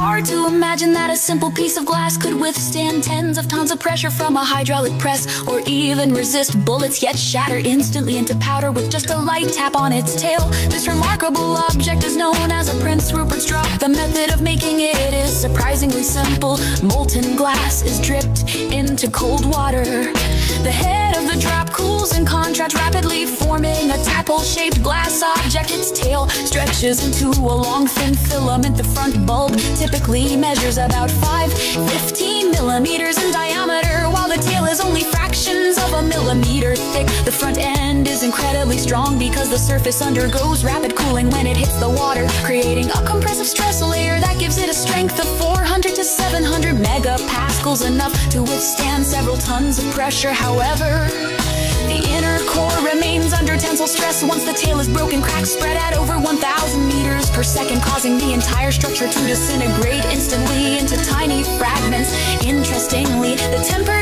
Hard to imagine that a simple piece of glass could withstand tens of tons of pressure from a hydraulic press, or even resist bullets, yet shatter instantly into powder with just a light tap on its tail. This remarkable object is known as a Prince Rupert's Drop. The method of making it is surprisingly simple. Molten glass is dripped into cold water. The head of the drop cools and contracts rapidly, forming a tadpole-shaped glass object. Its tail stretches into a long thin filament. The front bulb typically measures about 15 millimeters in diameter, while the tail is only fractions of a millimeter thick. The front end is incredibly strong because the surface undergoes rapid cooling when it hits the water, creating a compressive stress layer that gives it a strength of 400 to 700 megapascals, enough to withstand several tons of pressure. However, the inner core remains under tensile stress. Once the tail is broken, cracks spread at over 1,000 meters per second, causing the entire structure to disintegrate instantly into tiny fragments. Interestingly, the temperature